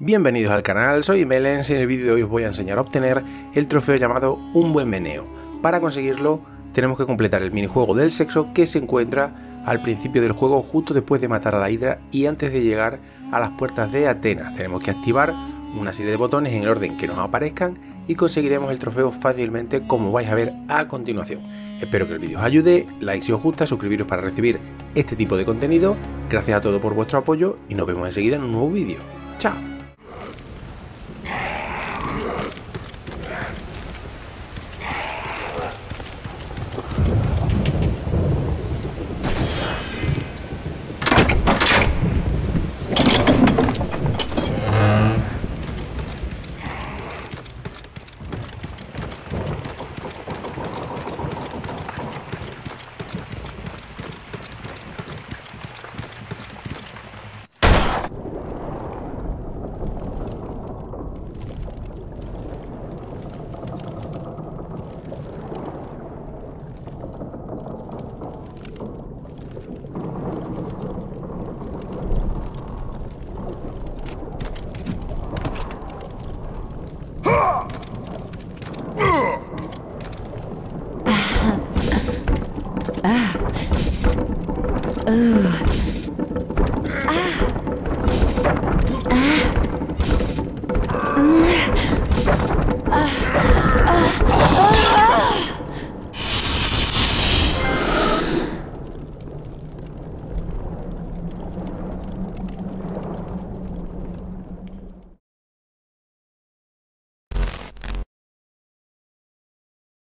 Bienvenidos al canal, soy Melens y en el vídeo de hoy os voy a enseñar a obtener el trofeo llamado Un Buen Meneo. Para conseguirlo tenemos que completar el minijuego del sexo que se encuentra al principio del juego justo después de matar a la hidra y antes de llegar a las puertas de Atenas. Tenemos que activar una serie de botones en el orden que nos aparezcan y conseguiremos el trofeo fácilmente, como vais a ver a continuación. Espero que el vídeo os ayude, like si os gusta, suscribiros para recibir este tipo de contenido. Gracias a todos por vuestro apoyo y nos vemos enseguida en un nuevo vídeo. ¡Chao!